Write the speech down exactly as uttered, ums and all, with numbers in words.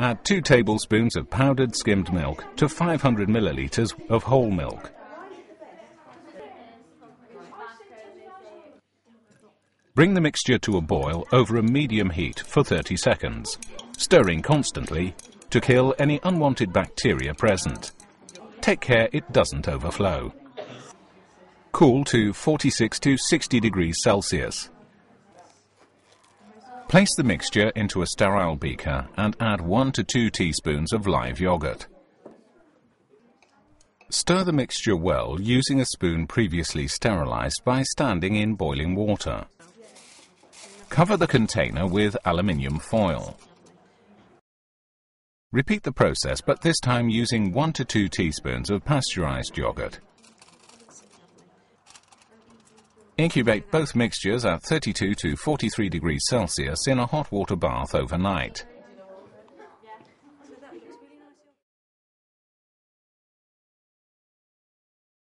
Add two tablespoons of powdered skimmed milk to five hundred milliliters of whole milk. Bring the mixture to a boil over a medium heat for thirty seconds, stirring constantly to kill any unwanted bacteria present. Take care it doesn't overflow. Cool to forty-six to sixty degrees Celsius. Place the mixture into a sterile beaker and add one to two teaspoons of live yogurt. Stir the mixture well using a spoon previously sterilized by standing in boiling water. Cover the container with aluminium foil. Repeat the process, but this time using one to two teaspoons of pasteurized yogurt. Incubate both mixtures at thirty-two to forty-three degrees Celsius in a hot water bath overnight.